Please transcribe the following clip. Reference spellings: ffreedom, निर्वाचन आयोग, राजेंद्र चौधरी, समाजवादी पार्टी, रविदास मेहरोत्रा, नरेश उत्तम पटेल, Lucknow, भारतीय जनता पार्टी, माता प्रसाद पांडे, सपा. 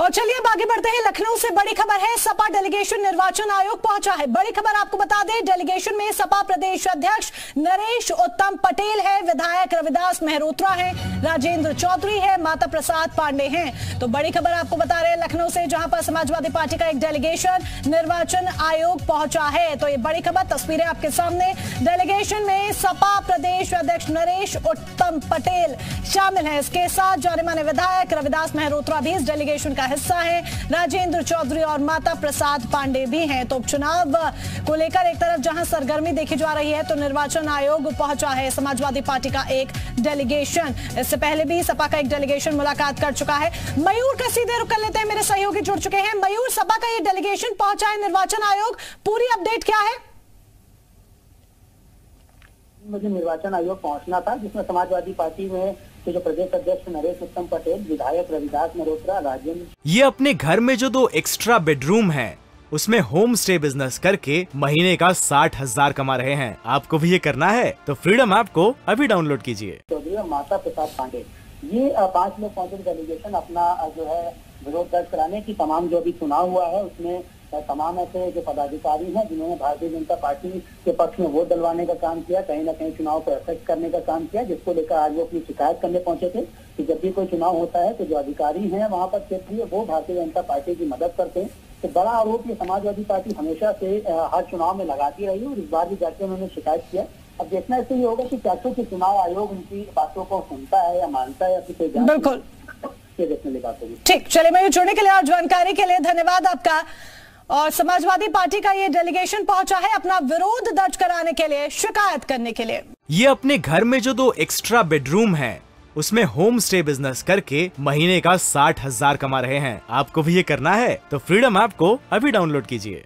और चलिए अब आगे बढ़ते हैं। लखनऊ से बड़ी खबर है, सपा डेलीगेशन निर्वाचन आयोग पहुंचा है। बड़ी खबर आपको बता दें, डेलीगेशन में सपा प्रदेश अध्यक्ष नरेश उत्तम पटेल है, विधायक रविदास मेहरोत्रा है, राजेंद्र चौधरी है, माता प्रसाद पांडे हैं। तो बड़ी खबर आपको बता रहे हैं लखनऊ से, जहां पर समाजवादी पार्टी का एक डेलीगेशन निर्वाचन आयोग पहुंचा है। तो ये बड़ी खबर, तस्वीरें आपके सामने। डेलीगेशन में सपा प्रदेश अध्यक्ष नरेश उत्तम पटेल शामिल है, इसके साथ जाने माने विधायक रविदास मेहरोत्रा भी इस डेलीगेशन का हिस्सा है, राजेंद्र चौधरी और माता प्रसाद पांडे भी हैं। तो उपचुनाव को लेकर एक तरफ जहां सरगर्मी देखी जा रही है, तो निर्वाचन आयोग पहुंचा है समाजवादी पार्टी का एक डेलीगेशन। इससे पहले भी सपा का एक डेलीगेशन मुलाकात कर चुका है। मयूर का सीधे रुक कर लेते हैं, मेरे सहयोगी जुड़ चुके हैं। मयूर, सपा का ये डेलीगेशन पहुंचा है निर्वाचन आयोग, पूरी अपडेट क्या है? मुझे निर्वाचन आयोग पहुंचना था, जिसमें समाजवादी पार्टी में तो जो प्रदेश अध्यक्ष नरेश उत्तम पटेल, विधायक रविदास मेहरोत्रा, राजेंद्र। ये अपने घर में जो 2 एक्स्ट्रा बेडरूम हैं, उसमें होम स्टे बिजनेस करके महीने का 60,000 कमा रहे हैं। आपको भी ये करना है तो फ्रीडम ऐप को अभी डाउनलोड कीजिए। चौधरी और माता प्रसाद पांडे ये 5 लोग पहुँचे डेलीगेशन अपना जो है विरोध दर्ज कराने की। तमाम जो भी चुनाव हुआ है उसमें तमाम ऐसे जो पदाधिकारी हैं जिन्होंने भारतीय जनता पार्टी के पक्ष में वोट डलवाने का काम किया, कहीं ना कहीं चुनाव को अफेक्ट करने का काम किया, जिसको लेकर आज वो अपनी शिकायत करने पहुंचे थे कि जब भी कोई चुनाव होता है तो जो अधिकारी हैं वहां पर क्षेत्रीय वो भारतीय जनता पार्टी की मदद करते हैं। तो बड़ा आरोप ये समाजवादी पार्टी हमेशा से हर चुनाव में लगाती रही और इस बार भी जाके उन्होंने शिकायत किया। अब देखना इससे ये होगा कि क्या क्योंकि चुनाव आयोग उनकी बातों को सुनता है या मानता है या फिर कोई बिल्कुल ये देखने की बात होगी। ठीक, चलिए मैं जुड़ने के लिए और जानकारी के लिए धन्यवाद आपका। और समाजवादी पार्टी का ये डेलीगेशन पहुंचा है अपना विरोध दर्ज कराने के लिए, शिकायत करने के लिए। ये अपने घर में जो 2 एक्स्ट्रा बेडरूम हैं, उसमें होम स्टे बिजनेस करके महीने का 60,000 कमा रहे हैं। आपको भी ये करना है तो फ्रीडम ऐप को अभी डाउनलोड कीजिए।